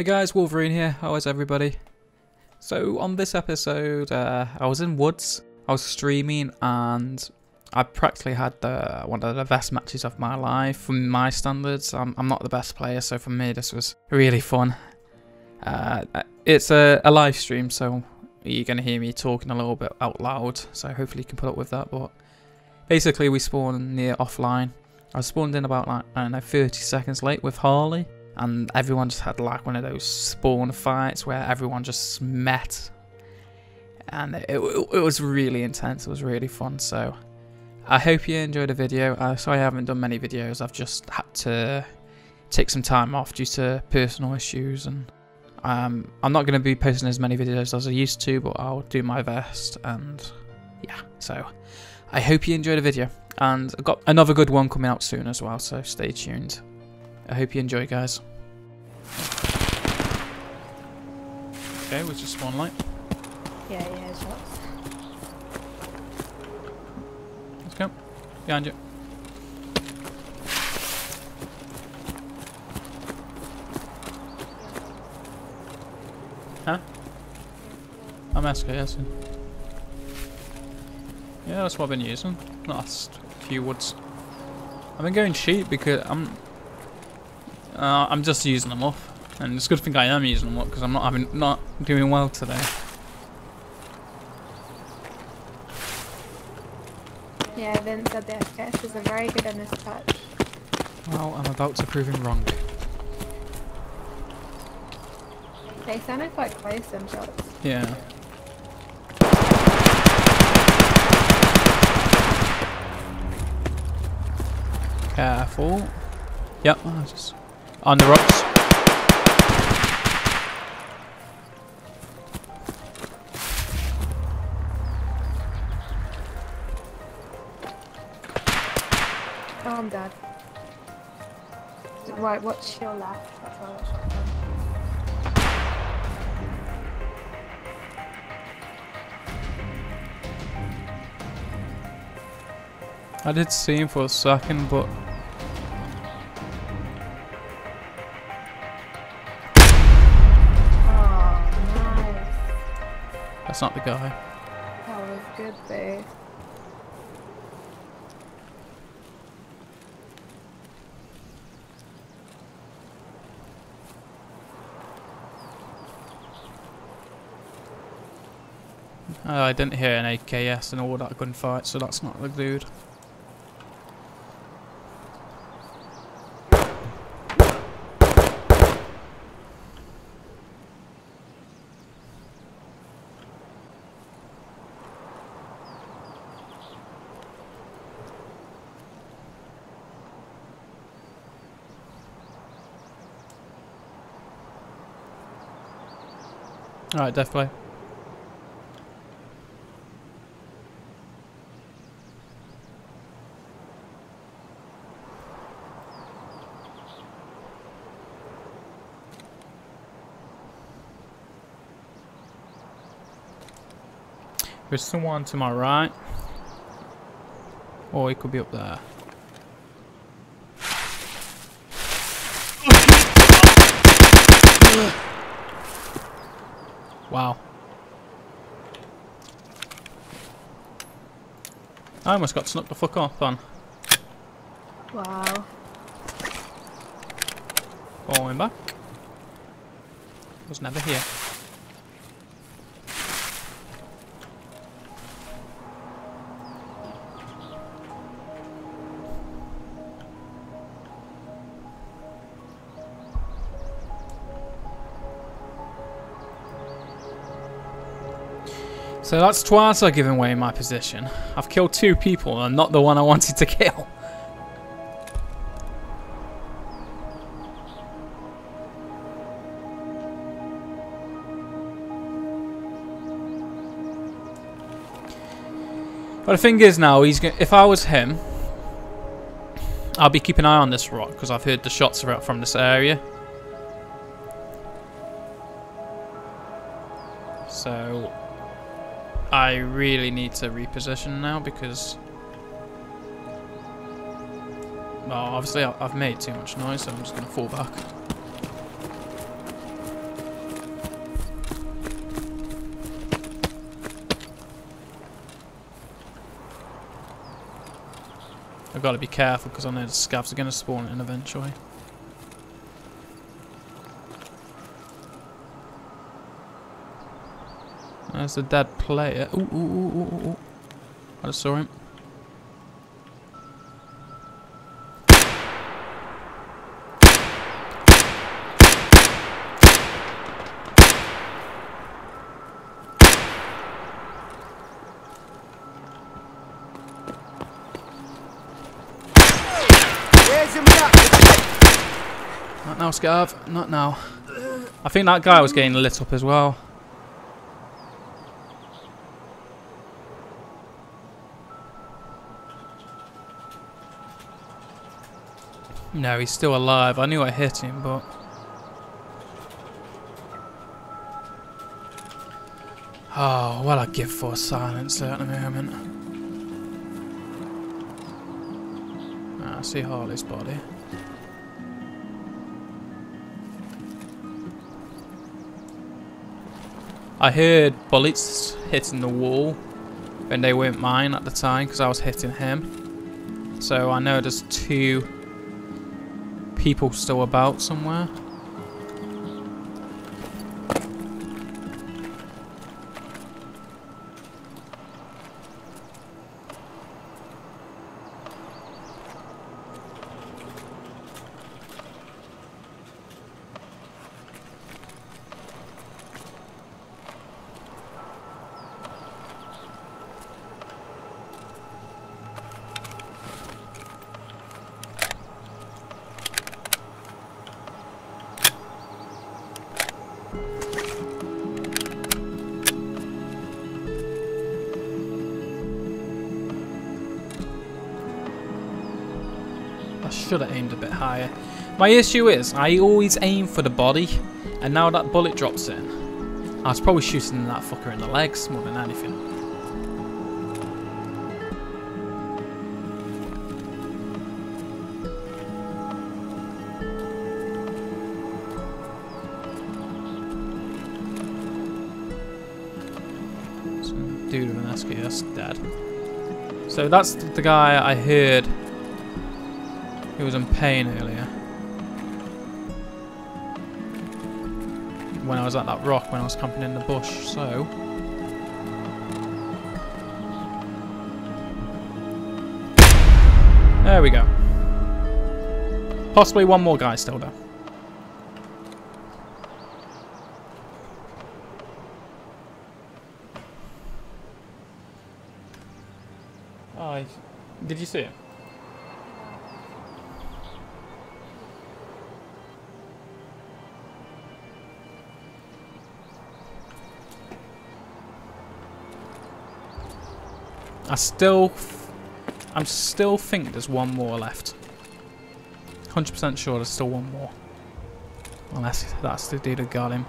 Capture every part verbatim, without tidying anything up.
Hey guys, Wolverine here. How is everybody? So on this episode, uh, I was in Woods. I was streaming and I practically had the, one of the best matches of my life from my standards. I'm, I'm not the best player, so for me this was really fun. Uh, it's a, a live stream, so you're going to hear me talking a little bit out loud, so hopefully you can put up with that. But basically we spawned near offline. I spawned in about, like, I don't know, thirty seconds late with Harley. And everyone just had like one of those spawn fights where everyone just met, and it, it, it was really intense. It was really fun. So I hope you enjoyed the video. Uh, so I haven't done many videos. I've just had to take some time off due to personal issues, and um, I'm not going to be posting as many videos as I used to, but I'll do my best. And yeah, so I hope you enjoyed the video, and I've got another good one coming out soon as well. So stay tuned. I hope you enjoy, guys. Okay, was just one light. Yeah, yeah, it's hot. Let's go. Behind you. Huh? I'm S K S. Yeah, that's what I've been using. Last few woods. I've been going cheap because I'm. Uh, I'm just using them up, and it's a good thing I am using them up because I'm not having not doing well today. Yeah, Vince said the F K S isn't very good on this patch. Well, I'm about to prove him wrong. They sounded quite close, them shots. Yeah. Careful. Yep. Oh, just. On the rocks. Oh, I'm dead. Right, watch your left. That's all I shot from. I did see him for a second, but. That's not the guy. That was good, babe. Oh, I didn't hear an A K S and all that gunfight, so that's not the dude. Alright, death play. There's someone to my right. Or he could be up there. Wow. I almost got snuck the fuck off on. Wow. Going back. Was never here. So that's twice I've given away my position. I've killed two people and not the one I wanted to kill. But the thing is now, he's gonna, if I was him, I'll be keeping an eye on this rock because I've heard the shots from this area. So I really need to reposition now because, well, obviously I've made too much noise, so I'm just going to fall back. I've got to be careful because I know the scavs are going to spawn in eventually. There's the dead player. Ooh, ooh, ooh, ooh, ooh. I just saw him. Not now, Scav. Not now. I think that guy was getting lit up as well. No, he's still alive. I knew I hit him, but... Oh, well, I give for silence at the moment. Ah, I see Harley's body. I heard bullets hitting the wall, and they weren't mine at the time because I was hitting him. So I know there's two people still about somewhere. Should have aimed a bit higher. My issue is I always aim for the body, and now that bullet drops in. I was probably shooting that fucker in the legs more than anything. Some dude with an S K S dead. So that's the guy I heard. He was in pain earlier. When I was at that rock, when I was camping in the bush, so... There we go. Possibly one more guy still there. Oh, did you see it? I still, I'm still think there's one more left. one hundred percent sure there's still one more. Unless that's the dude that got him.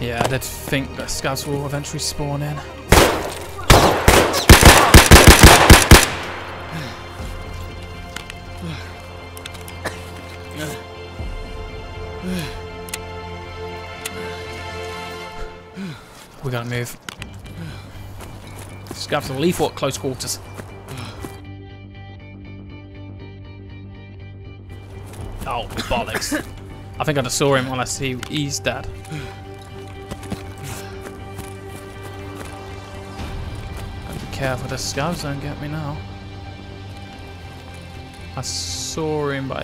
Yeah, I did think that scavs will eventually spawn in. We gotta move. Scavs are lethal at close quarters. Oh, bollocks. I think I just saw him unless he, he's dead. Careful, the scavs don't get me now. I saw him by...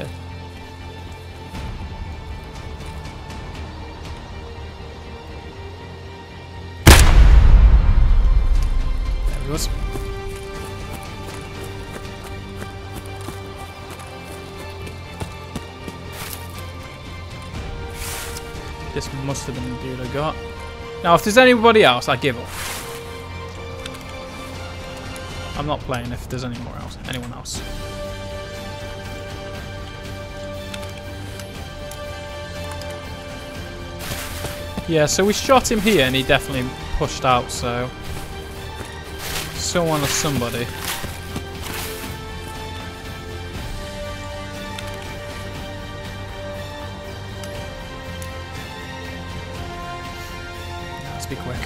There he was. This must have been the dude I got. Now, if there's anybody else, I give up. I'm not playing if there's any more else, anyone else. Yeah, so we shot him here and he definitely pushed out, so... someone or somebody. Let's be quick.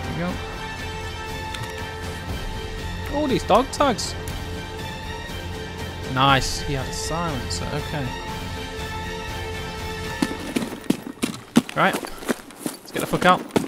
There we go. Oh, these dog tags. Nice, he had a silencer, okay. Right, let's get the fuck out.